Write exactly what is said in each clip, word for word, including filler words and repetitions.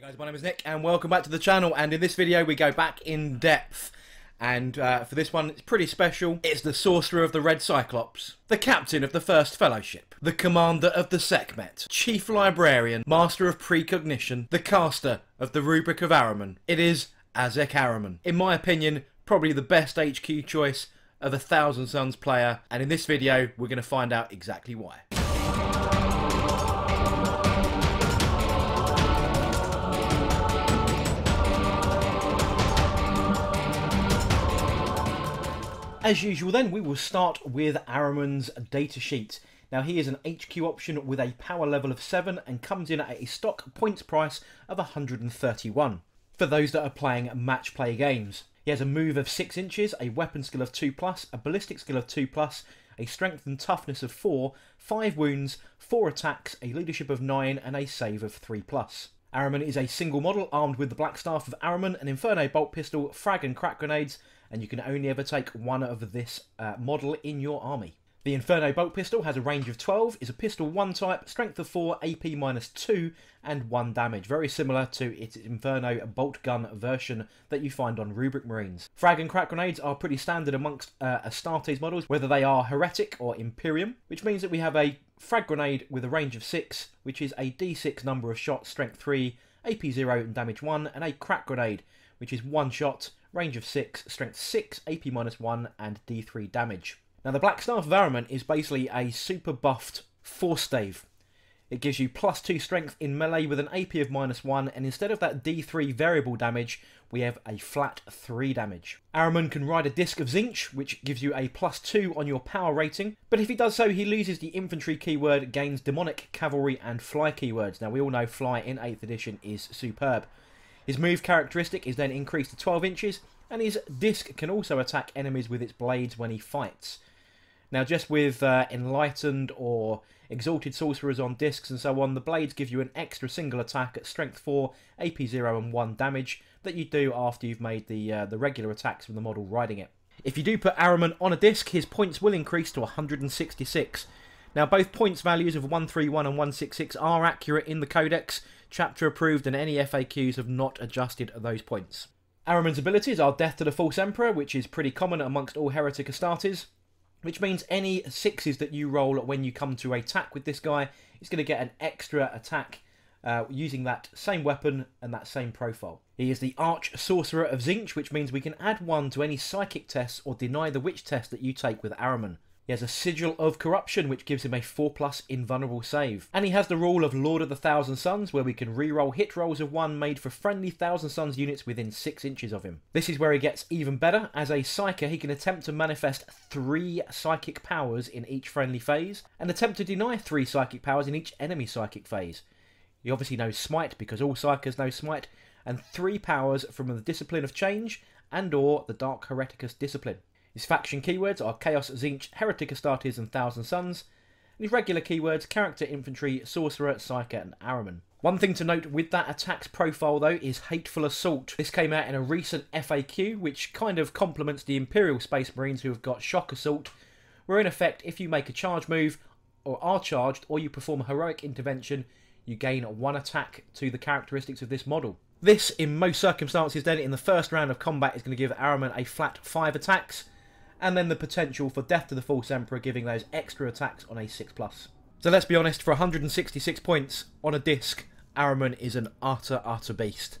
Hey guys, my name is Nick and welcome back to the channel, and in this video we go back in depth, and uh, for this one it's pretty special. It's the Sorcerer of the Red Cyclops, the Captain of the First Fellowship, the Commander of the Sekhmet, Chief Librarian, Master of Precognition, the Caster of the Rubric of Ahriman. It is Ahzek Ahriman. In my opinion, probably the best H Q choice of a Thousand Sons player, and in this video we're going to find out exactly why. As usual then, we will start with Ahriman's datasheet. Now he is an H Q option with a power level of seven and comes in at a stock points price of one hundred thirty-one. For those that are playing match play games, he has a move of six inches, a weapon skill of two plus, a ballistic skill of two plus, a strength and toughness of four, five wounds, four attacks, a leadership of nine and a save of three plus. Ahriman is a single model armed with the Black Staff of Ahriman, an Inferno Bolt Pistol, frag and crack grenades, and you can only ever take one of this uh, model in your army. The Inferno Bolt Pistol has a range of twelve, is a pistol one type, strength of four, A P minus two, and one damage. Very similar to its Inferno Bolt Gun version that you find on Rubric Marines. Frag and crack grenades are pretty standard amongst uh, Astartes models, whether they are Heretic or Imperium, which means that we have a frag grenade with a range of six, which is a d six number of shots, strength three, A P zero and damage one, and a crack grenade, which is one shot, range of six, strength six, A P minus one, and d three damage. Now the Black Staff of Ahriman is basically a super buffed Force Stave. It gives you plus two strength in melee with an A P of minus one, and instead of that d three variable damage, we have a flat three damage. Ahriman can ride a Disc of Tzeentch, which gives you a plus two on your power rating, but if he does so, he loses the infantry keyword, gains demonic, cavalry, and fly keywords. Now we all know fly in eighth edition is superb. His move characteristic is then increased to twelve inches, and his disc can also attack enemies with its blades when he fights. Now just with uh, Enlightened or Exalted Sorcerers on discs and so on, the blades give you an extra single attack at strength four, A P zero and one damage that you do after you've made the, uh, the regular attacks from the model riding it. If you do put Ahriman on a disc, his points will increase to one hundred sixty-six. Now both points values of one thirty-one and one sixty-six are accurate in the codex, chapter approved, and any F A Qs have not adjusted those points. Ahriman's abilities are Death to the False Emperor, which is pretty common amongst all Heretic Astartes, which means any sixes that you roll when you come to attack with this guy is going to get an extra attack uh, using that same weapon and that same profile. He is the Arch Sorcerer of Tzeentch, which means we can add one to any psychic tests or deny the witch test that you take with Ahriman. He has a Sigil of Corruption, which gives him a four plus invulnerable save. And he has the rule of Lord of the Thousand Sons, where we can reroll hit rolls of one made for friendly Thousand Sons units within six inches of him. This is where he gets even better. As a Psyker, he can attempt to manifest three psychic powers in each friendly phase, and attempt to deny three psychic powers in each enemy psychic phase. He obviously knows Smite, because all Psykers know Smite, and three powers from the Discipline of Change and or the Dark Hereticus Discipline. His faction keywords are Chaos, Tzeentch, Heretic Astartes and Thousand Sons, and his regular keywords, Character, Infantry, Sorcerer, Psyker and Ahriman. One thing to note with that attack's profile though is Hateful Assault. This came out in a recent F A Q, which kind of complements the Imperial Space Marines who have got Shock Assault, where in effect if you make a charge move, or are charged, or you perform a heroic intervention, you gain one attack to the characteristics of this model. This, in most circumstances then, in the first round of combat is going to give Ahriman a flat five attacks, and then the potential for Death to the False Emperor giving those extra attacks on a six plus. So let's be honest, for one hundred sixty-six points on a disc, Ahriman is an utter, utter beast.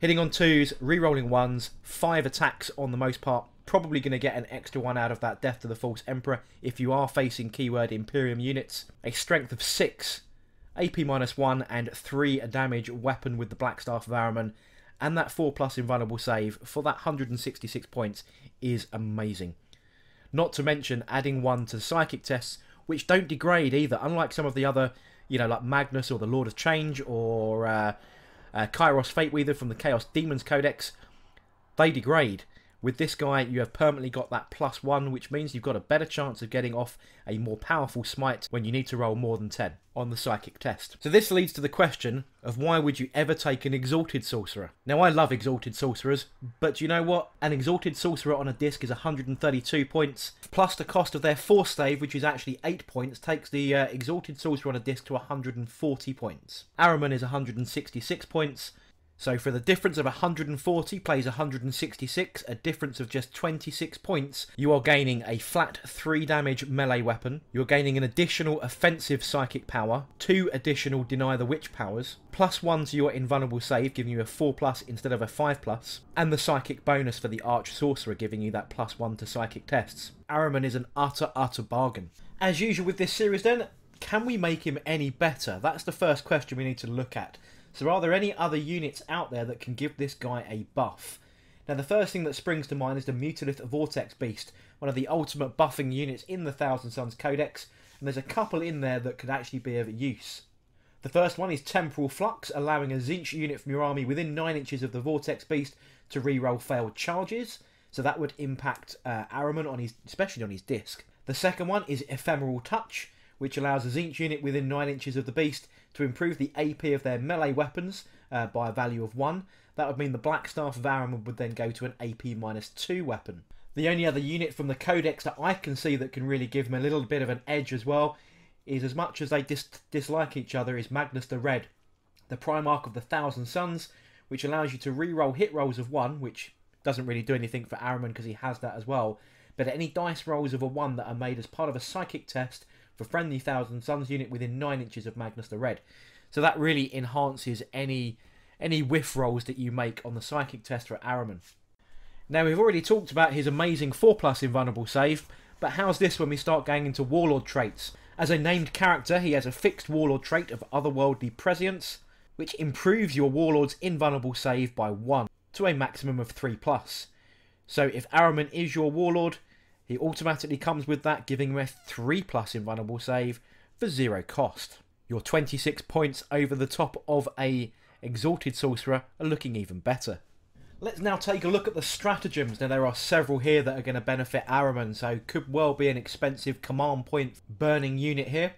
Hitting on twos, re-rolling ones, five attacks on the most part, probably going to get an extra one out of that Death to the False Emperor if you are facing keyword Imperium units. A strength of six, A P minus one and three damage weapon with the Black Staff of Ahriman, and that four plus invulnerable save for that one hundred sixty-six points is amazing. Not to mention adding one to psychic tests, which don't degrade either, unlike some of the other, you know, like Magnus or the Lord of Change or uh, uh, Kairos Fateweaver from the Chaos Demons Codex. They degrade, With this guy, you have permanently got that plus one, which means you've got a better chance of getting off a more powerful smite when you need to roll more than ten on the psychic test. So this leads to the question of why would you ever take an exalted sorcerer? Now, I love exalted sorcerers, but you know what? An exalted sorcerer on a disc is one hundred thirty-two points, plus the cost of their force save, which is actually eight points, takes the uh, exalted sorcerer on a disc to one hundred forty points. Ahriman is one hundred sixty-six points. So for the difference of one hundred forty plays one hundred sixty-six, a difference of just twenty-six points, you are gaining a flat three damage melee weapon, you're gaining an additional offensive psychic power, two additional deny the witch powers, plus one to your invulnerable save, giving you a four plus instead of a five plus, and the psychic bonus for the arch sorcerer, giving you that plus one to psychic tests. Ahriman is an utter, utter bargain. As usual with this series then, can we make him any better? That's the first question we need to look at. So are there any other units out there that can give this guy a buff? Now, the first thing that springs to mind is the Mutilith Vortex Beast, one of the ultimate buffing units in the Thousand Sons Codex, and there's a couple in there that could actually be of use. The first one is Temporal Flux, allowing a Tzeentch unit from your army within nine inches of the Vortex Beast to reroll failed charges, so that would impact uh, Ahriman, on his, especially on his disc. The second one is Ephemeral Touch, which allows a Tzeentch unit within nine inches of the beast to improve the A P of their melee weapons uh, by a value of one. That would mean the Black Staff of Ahriman would then go to an A P minus two weapon. The only other unit from the Codex that I can see that can really give him a little bit of an edge as well is, as much as they dis dislike each other, is Magnus the Red, the Primarch of the Thousand Sons, which allows you to reroll hit rolls of one, which doesn't really do anything for Ahriman because he has that as well, but any dice rolls of a one that are made as part of a psychic test for friendly Thousand Sons unit within nine inches of Magnus the Red. So that really enhances any any whiff rolls that you make on the psychic test for Ahriman. Now, we've already talked about his amazing four plus invulnerable save, but how's this when we start going into Warlord traits? As a named character, he has a fixed Warlord trait of Otherworldly Prescience, which improves your Warlord's invulnerable save by one, to a maximum of three plus. So if Ahriman is your Warlord, he automatically comes with that, giving him a three plus invulnerable save for zero cost. Your twenty-six points over the top of a exalted sorcerer are looking even better. Let's now take a look at the stratagems. Now, there are several here that are going to benefit Ahriman, so could well be an expensive command point burning unit here.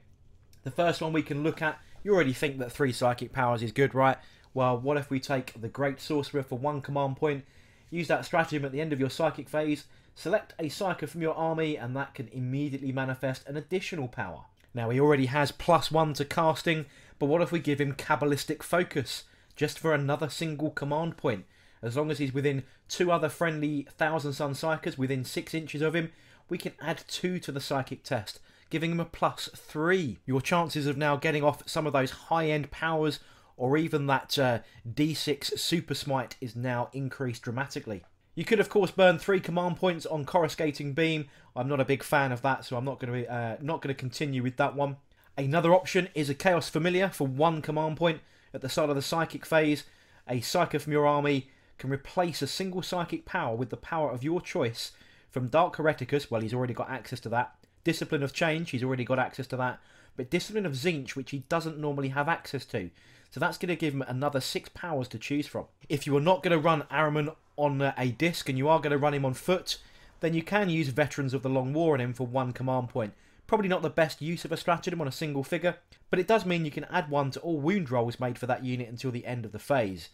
The first one we can look at, you already think that three psychic powers is good, right? Well, what if we take the Great Sorcerer for one command point, use that stratagem at the end of your psychic phase, select a Psyker from your army, and that can immediately manifest an additional power. Now, he already has plus one to casting, but what if we give him Kabbalistic Focus, just for another single command point? As long as he's within two other friendly Thousand Sun Psykers within six inches of him, we can add two to the psychic test, giving him a plus three. Your chances of now getting off some of those high-end powers, or even that uh, D six Super Smite, is now increased dramatically. You could, of course, burn three command points on Coruscating Beam. I'm not a big fan of that, so I'm not going to uh, not going to continue with that one. Another option is a Chaos Familiar for one command point at the start of the psychic phase. A Psyker from your army can replace a single psychic power with the power of your choice from Dark Hereticus. Well, he's already got access to that. Discipline of Change, he's already got access to that. But Discipline of Tzeentch, which he doesn't normally have access to. So that's going to give him another six powers to choose from. If you are not going to run Ahriman on a disc and you are going to run him on foot, then you can use Veterans of the Long War on him for one command point. Probably not the best use of a stratagem on a single figure, but it does mean you can add one to all wound rolls made for that unit until the end of the phase.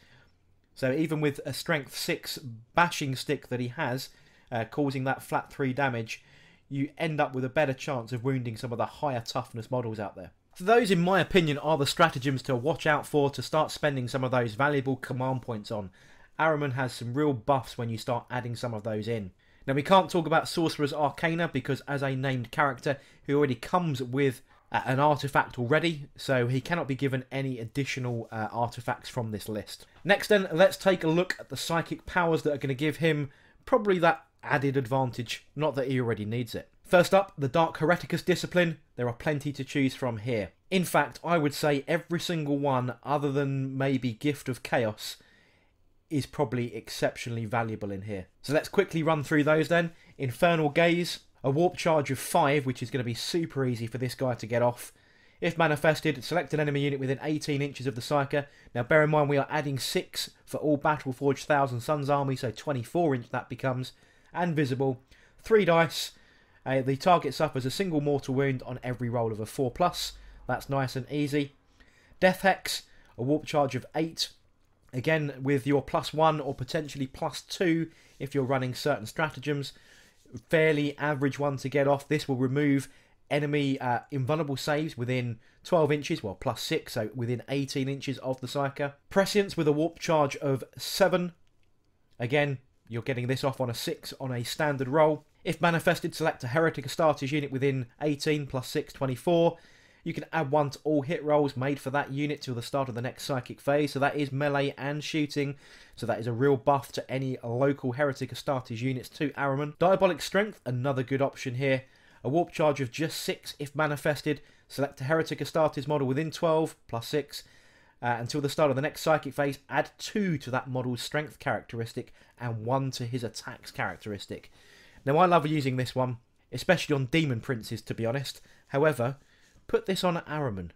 So even with a strength six bashing stick that he has, uh, causing that flat three damage, you end up with a better chance of wounding some of the higher toughness models out there. So those, in my opinion, are the stratagems to watch out for, to start spending some of those valuable command points on. Ahriman has some real buffs when you start adding some of those in. Now, we can't talk about Sorcerer's Arcana because, as a named character, he already comes with uh, an artifact already, so he cannot be given any additional uh, artifacts from this list. Next then, let's take a look at the psychic powers that are going to give him probably that added advantage, not that he already needs it. First up, the Dark Hereticus Discipline. There are plenty to choose from here. In fact, I would say every single one, other than maybe Gift of Chaos, is probably exceptionally valuable in here. So let's quickly run through those then. Infernal Gaze, a warp charge of five, which is going to be super easy for this guy to get off. If manifested, select an enemy unit within eighteen inches of the Psyker. Now bear in mind we are adding six for all Battleforged Thousand Sons army, so twenty-four inch that becomes. And visible, three dice. Uh, the target suffers a single mortal wound on every roll of a four plus. That's nice and easy. Death Hex, a warp charge of eight. Again, with your plus one or potentially plus two if you're running certain stratagems. Fairly average one to get off. This will remove enemy uh, invulnerable saves within twelve inches, well, plus six, so within eighteen inches of the Psyker. Prescience with a warp charge of seven. Again, you're getting this off on a six on a standard roll. If manifested, select a Heretic Astartes unit within eighteen, plus six, twenty-four. You can add one to all hit rolls made for that unit till the start of the next psychic phase, so that is melee and shooting, so that is a real buff to any local Heretic Astartes units to Ahriman. Diabolic Strength, another good option here. A warp charge of just six if manifested. Select a Heretic Astartes model within twelve, plus six. Uh, until the start of the next psychic phase, add two to that model's strength characteristic and one to his attacks characteristic. Now, I love using this one, especially on Demon Princes, to be honest. However, put this on Ahriman.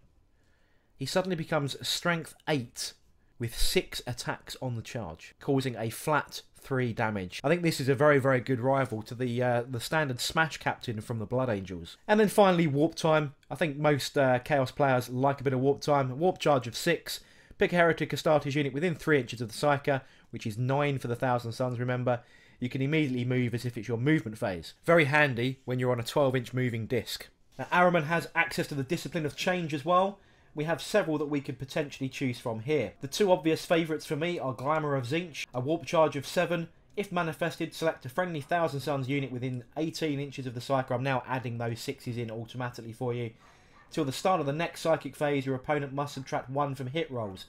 He suddenly becomes strength eight with six attacks on the charge, causing a flat three damage. I think this is a very, very good rival to the uh, the standard Smash Captain from the Blood Angels. And then finally, Warp Time. I think most uh, Chaos players like a bit of Warp Time. Warp charge of six. Pick a Heretic Astartes unit within three inches of the Psyker, which is nine for the Thousand Sons, remember. You can immediately move as if it's your movement phase. Very handy when you're on a twelve inch moving disc. Now, Ahriman has access to the Discipline of Change as well. We have several that we could potentially choose from here. The two obvious favourites for me are Glamour of Tzeentch, a warp charge of seven. If manifested, select a friendly Thousand Sons unit within eighteen inches of the Psyker. I'm now adding those sixes in automatically for you. Till the start of the next psychic phase, your opponent must subtract one from hit rolls.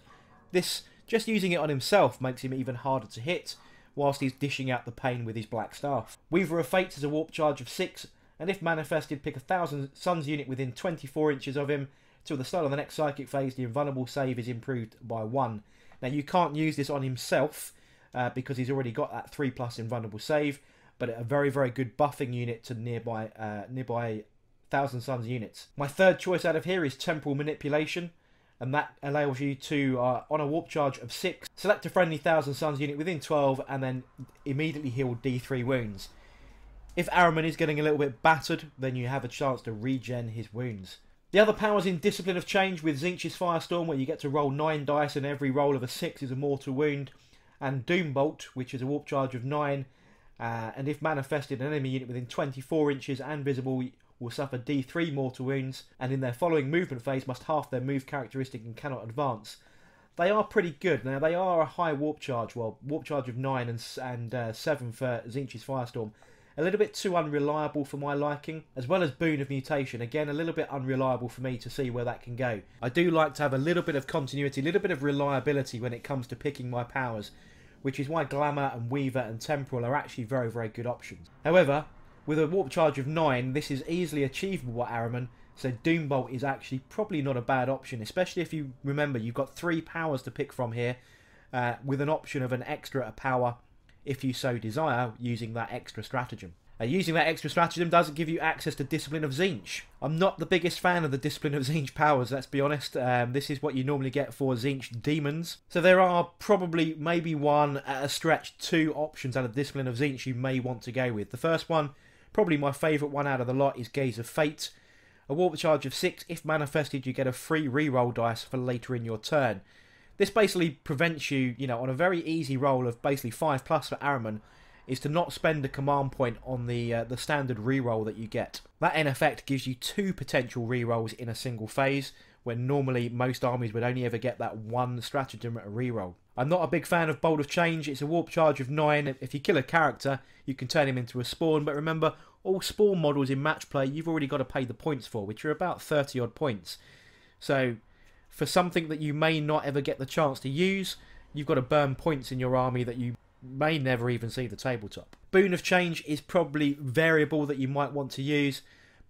This, just using it on himself, makes him even harder to hit, whilst he's dishing out the pain with his Black Staff. Weaver of Fates is a warp charge of six, and if manifested, pick a Thousand Sons unit within twenty-four inches of him. Till the start of the next psychic phase, the invulnerable save is improved by one. Now, you can't use this on himself uh, because he's already got that three plus invulnerable save, but a very, very good buffing unit to nearby uh, nearby Thousand Sons units. My third choice out of here is Temporal Manipulation, and that allows you to, uh, on a warp charge of six, select a friendly Thousand Sons unit within twelve and then immediately heal D three wounds. If Ahriman is getting a little bit battered, then you have a chance to regen his wounds. The other powers in Discipline of Change with Zinch's Firestorm, where you get to roll nine dice and every roll of a six is a mortal wound, and Doombolt, which is a warp charge of nine, uh, and if manifested, an enemy unit within twenty-four inches and visible will suffer D three mortal wounds, and in their following movement phase must half their move characteristic and cannot advance. They are pretty good. Now, they are a high warp charge, well, warp charge of nine and, and uh, seven for Zinch's Firestorm. A little bit too unreliable for my liking, as well as Boon of Mutation. Again, a little bit unreliable for me to see where that can go. I do like to have a little bit of continuity, a little bit of reliability when it comes to picking my powers, which is why Glamour and Weaver and Temporal are actually very, very good options. However, with a warp charge of nine, this is easily achievable at Ahriman, so Doombolt is actually probably not a bad option, especially if you remember you've got three powers to pick from here, uh, with an option of an extra power, if you so desire, using that extra stratagem. Uh, using that extra stratagem does give you access to Discipline of Tzeentch. I'm not the biggest fan of the Discipline of Tzeentch powers, let's be honest. Um, this is what you normally get for Tzeentch Demons. So there are probably maybe one, at a stretch, two options out of Discipline of Tzeentch you may want to go with. The first one, probably my favourite one out of the lot, is Gaze of Fate. A warp charge of six. If manifested, you get a free reroll dice for later in your turn. This basically prevents you, you know, on a very easy roll of basically five plus for Ahriman, is to not spend a command point on the uh, the standard reroll that you get. That in effect gives you two potential rerolls in a single phase, when normally most armies would only ever get that one stratagem at a reroll. I'm not a big fan of Bolt of Change. It's a warp charge of nine. If you kill a character, you can turn him into a spawn, but remember, all spawn models in match play you've already got to pay the points for, which are about thirty odd points. So for something that you may not ever get the chance to use, you've got to burn points in your army that you may never even see the tabletop. Boon of Change is probably variable that you might want to use,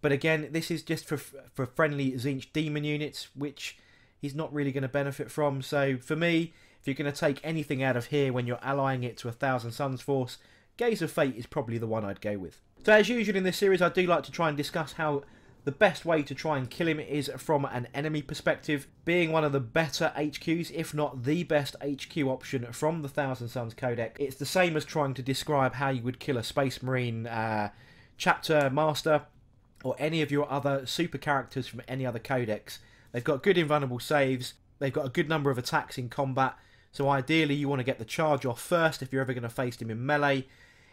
but again, this is just for for friendly Tzeentch Demon units, which he's not really going to benefit from. So for me, if you're going to take anything out of here when you're allying it to a Thousand Sons force, Gaze of Fate is probably the one I'd go with. So as usual in this series, I do like to try and discuss how The best way to try and kill him is from an enemy perspective, being one of the better H Qs, if not the best H Q option from the Thousand Sons Codec. It's the same as trying to describe how you would kill a Space Marine uh, chapter master or any of your other super characters from any other codecs. They've got good invulnerable saves, they've got a good number of attacks in combat, so ideally you want to get the charge off first if you're ever going to face him in melee.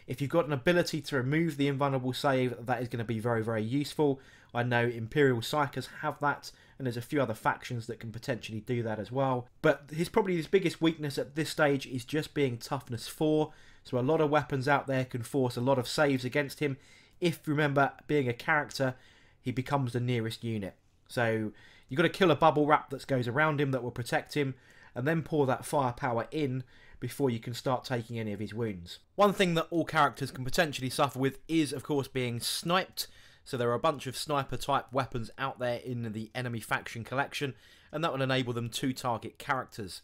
If you've got an ability to remove the invulnerable save, that is going to be very, very useful. I know Imperial Psykers have that, and there's a few other factions that can potentially do that as well. But his probably his biggest weakness at this stage is just being toughness four. So a lot of weapons out there can force a lot of saves against him. If, remember, being a character, he becomes the nearest unit. So you've got to kill a bubble wrap that goes around him that will protect him, and then pour that firepower in before you can start taking any of his wounds. One thing that all characters can potentially suffer with is, of course, being sniped. So there are a bunch of sniper-type weapons out there in the enemy faction collection, and that will enable them to target characters.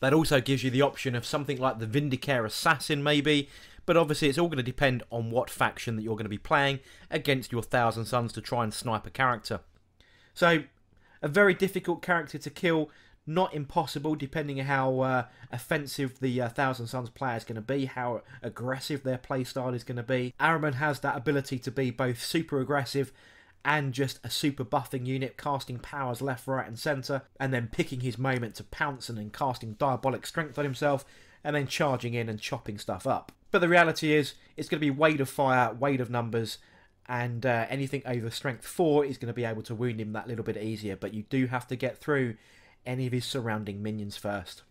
That also gives you the option of something like the Vindicare Assassin, maybe, but obviously it's all going to depend on what faction that you're going to be playing against your Thousand Sons to try and snipe a character. So, a very difficult character to kill. Not impossible, depending on how uh, offensive the uh, Thousand Sons player is going to be, how aggressive their playstyle is going to be. Ahriman has that ability to be both super aggressive and just a super buffing unit, casting powers left, right and centre, and then picking his moment to pounce and then casting Diabolic Strength on himself, and then charging in and chopping stuff up. But the reality is, it's going to be weight of fire, weight of numbers, and uh, anything over Strength four is going to be able to wound him that little bit easier, but you do have to get through any of his surrounding minions first.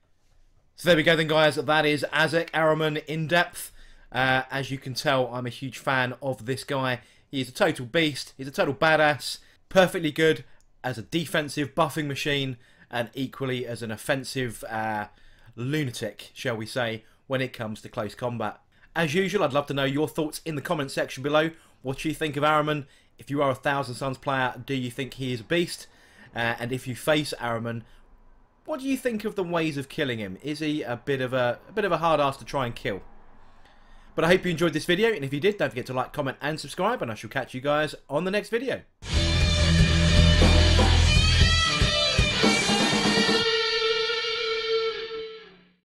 So there we go then, guys. That is Ahzek Ahriman in depth. Uh, as you can tell, I'm a huge fan of this guy. He is a total beast. He's a total badass. Perfectly good as a defensive buffing machine and equally as an offensive uh, lunatic, shall we say, when it comes to close combat. As usual, I'd love to know your thoughts in the comment section below. What do you think of Ahriman? If you are a Thousand Sons player, do you think he is a beast? Uh, and if you face Ahriman, what do you think of the ways of killing him? Is he a bit of a, a bit of a hard ass to try and kill? But I hope you enjoyed this video, and if you did, don't forget to like, comment and subscribe, and I shall catch you guys on the next video.